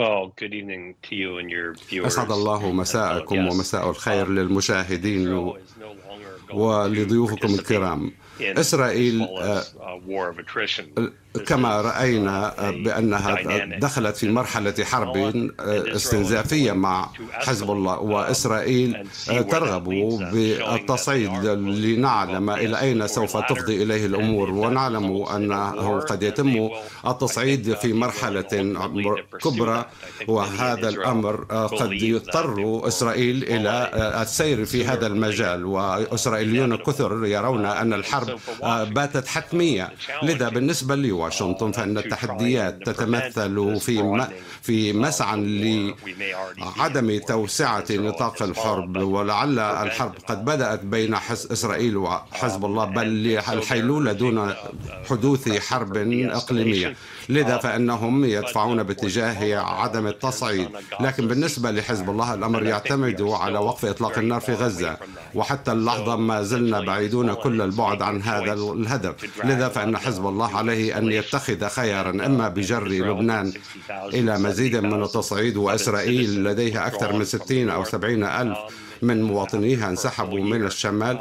Good evening to you and your viewers. أسعد الله مساءكم ومساء الخير للمشاهدين ولضيوفكم الكرام. إسرائيل كما رأينا بأنها دخلت في مرحلة حرب استنزافية مع حزب الله، وإسرائيل ترغب بالتصعيد لنعلم إلى أين سوف تفضي إليه الأمور، ونعلم أنه قد يتم التصعيد في مرحلة كبرى، وهذا الأمر قد يضطر إسرائيل إلى السير في هذا المجال. وإسرائيليون كثر يرون أن الحرب باتت حتمية، لذا بالنسبة لي واشنطن فإن التحديات تتمثل في مسعى لعدم توسعة نطاق الحرب، ولعل الحرب قد بدأت بين إسرائيل وحزب الله، بل الحيلولة دون حدوث حرب إقليمية، لذا فإنهم يدفعون باتجاه عدم التصعيد. لكن بالنسبة لحزب الله الأمر يعتمد على وقف إطلاق النار في غزة، وحتى اللحظة ما زلنا بعيدون كل البعد عن هذا الهدف، لذا فإن حزب الله عليه أن يتخذ خيارا، إما بجر لبنان إلى مزيد من التصعيد، وإسرائيل لديها أكثر من 60 أو 70 ألف من مواطنيها انسحبوا من الشمال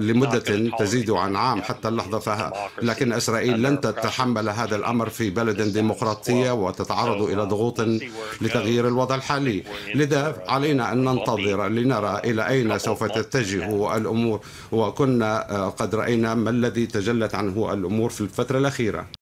لمدة تزيد عن عام حتى اللحظة، لكن إسرائيل لن تتحمل هذا الأمر في بلد ديمقراطية وتتعرض إلى ضغوط لتغيير الوضع الحالي، لذا علينا أن ننتظر لنرى إلى أين سوف تتجه الأمور، وكنا قد رأينا ما الذي تجلت عنه الأمور في الفترة الأخيرة.